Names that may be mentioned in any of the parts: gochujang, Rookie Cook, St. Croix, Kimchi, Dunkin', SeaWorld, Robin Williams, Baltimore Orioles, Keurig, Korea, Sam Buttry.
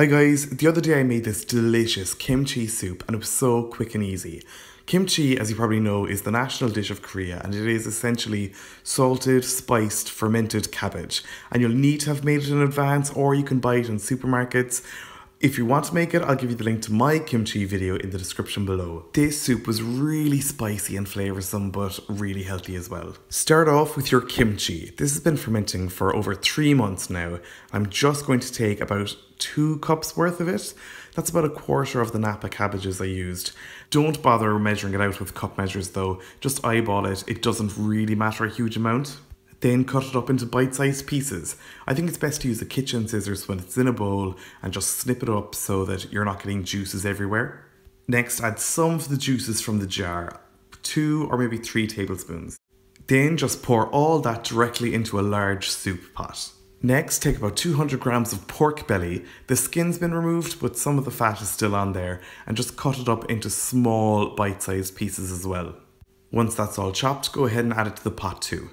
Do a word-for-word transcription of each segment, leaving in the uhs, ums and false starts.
Hi guys, the other day I made this delicious kimchi soup and it was so quick and easy. Kimchi, as you probably know, is the national dish of Korea and it is essentially salted, spiced, fermented cabbage. And you'll need to have made it in advance or you can buy it in supermarkets. If you want to make it, I'll give you the link to my kimchi video in the description below. This soup was really spicy and flavoursome, but really healthy as well. Start off with your kimchi. This has been fermenting for over three months now. I'm just going to take about two cups worth of it. That's about a quarter of the Napa cabbages I used. Don't bother measuring it out with cup measures though. Just eyeball it. It doesn't really matter a huge amount. Then cut it up into bite-sized pieces. I think it's best to use the kitchen scissors when it's in a bowl and just snip it up so that you're not getting juices everywhere. Next, add some of the juices from the jar, two or maybe three tablespoons. Then just pour all that directly into a large soup pot. Next, take about two hundred grams of pork belly. The skin's been removed, but some of the fat is still on there, and just cut it up into small bite-sized pieces as well. Once that's all chopped, go ahead and add it to the pot too.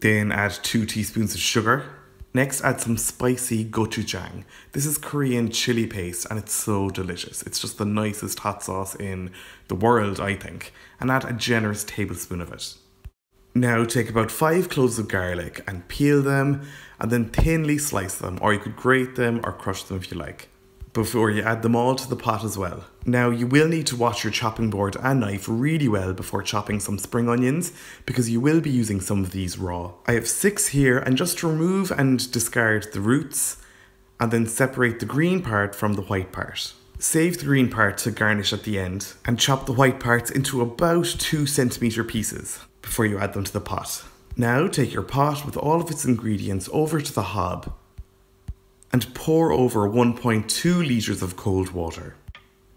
Then add two teaspoons of sugar. Next, add some spicy gochujang. This is Korean chili paste and it's so delicious. It's just the nicest hot sauce in the world, I think. And add a generous tablespoon of it. Now take about five cloves of garlic and peel them and then thinly slice them, or you could grate them or crush them if you like, before you add them all to the pot as well. Now you will need to wash your chopping board and knife really well before chopping some spring onions, because you will be using some of these raw. I have six here, and just remove and discard the roots and then separate the green part from the white part. Save the green part to garnish at the end and chop the white parts into about two centimetre pieces before you add them to the pot. Now take your pot with all of its ingredients over to the hob and pour over one point two litres of cold water.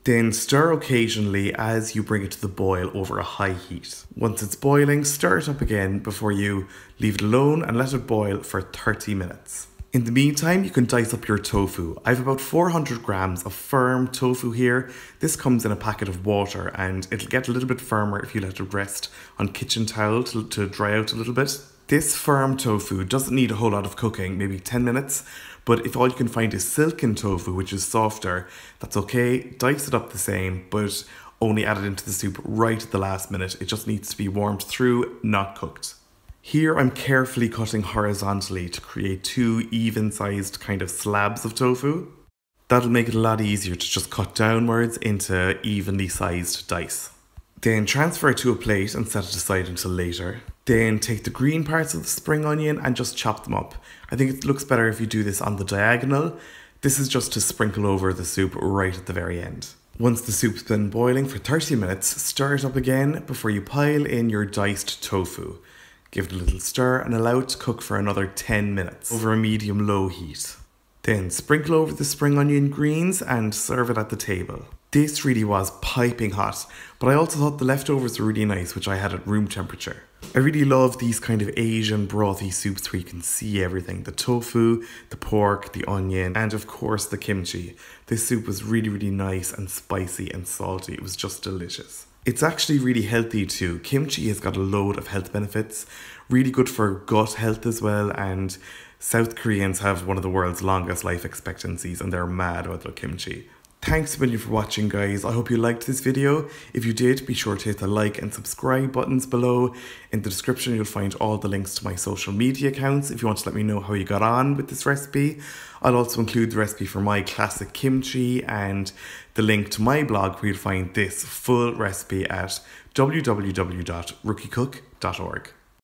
Then stir occasionally as you bring it to the boil over a high heat. Once it's boiling, stir it up again before you leave it alone and let it boil for thirty minutes. In the meantime, you can dice up your tofu. I have about four hundred grams of firm tofu here. This comes in a packet of water and it'll get a little bit firmer if you let it rest on kitchen towel to, to dry out a little bit. This firm tofu doesn't need a whole lot of cooking, maybe ten minutes, but if all you can find is silken tofu, which is softer, that's okay. Dice it up the same, but only add it into the soup right at the last minute. It just needs to be warmed through, not cooked. Here I'm carefully cutting horizontally to create two even-sized kind of slabs of tofu. That'll make it a lot easier to just cut downwards into evenly sized dice. Then transfer it to a plate and set it aside until later. Then take the green parts of the spring onion and just chop them up. I think it looks better if you do this on the diagonal. This is just to sprinkle over the soup right at the very end. Once the soup's been boiling for thirty minutes, stir it up again before you pile in your diced tofu. Give it a little stir and allow it to cook for another ten minutes over a medium-low heat. Then sprinkle over the spring onion greens and serve it at the table. This really was piping hot, but I also thought the leftovers were really nice, which I had at room temperature. I really love these kind of Asian brothy soups where you can see everything. The tofu, the pork, the onion, and of course the kimchi. This soup was really, really nice and spicy and salty. It was just delicious. It's actually really healthy too. Kimchi has got a load of health benefits. Really good for gut health as well, and South Koreans have one of the world's longest life expectancies and they're mad about their kimchi. Thanks a million for watching guys, I hope you liked this video. If you did, be sure to hit the like and subscribe buttons below. In the description you'll find all the links to my social media accounts if you want to let me know how you got on with this recipe. I'll also include the recipe for my classic kimchi and the link to my blog where you'll find this full recipe at w w w dot rookie cook dot org.